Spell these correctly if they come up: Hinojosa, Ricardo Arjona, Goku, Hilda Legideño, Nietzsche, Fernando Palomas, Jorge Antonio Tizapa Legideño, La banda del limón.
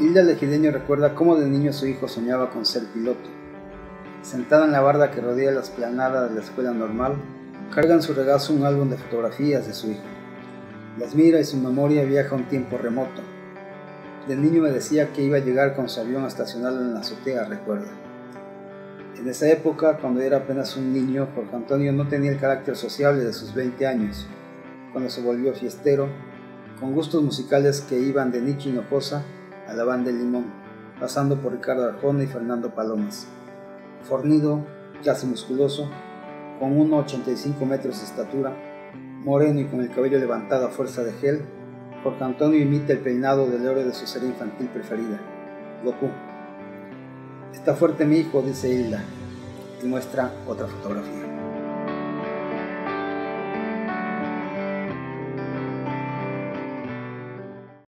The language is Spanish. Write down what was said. Hilda Legideño recuerda cómo de niño su hijo soñaba con ser piloto. Sentado en la barda que rodea la explanada de la escuela normal, carga en su regazo un álbum de fotografías de su hijo. Las mira y su memoria viaja a un tiempo remoto. De niño me decía que iba a llegar con su avión a estacionarlo en la azotea, recuerda. En esa época, cuando era apenas un niño, Jorge Antonio no tenía el carácter sociable de sus 20 años. Cuando se volvió fiestero, con gustos musicales que iban de Nietzsche y Hinojosa a La Banda del Limón, pasando por Ricardo Arjona y Fernando Palomas. Fornido, casi musculoso, con 1,85 metros de estatura, moreno y con el cabello levantado a fuerza de gel, Jorge Antonio imita el peinado del héroe de su serie infantil preferida, Goku. Está fuerte mi hijo, dice Hilda, y muestra otra fotografía.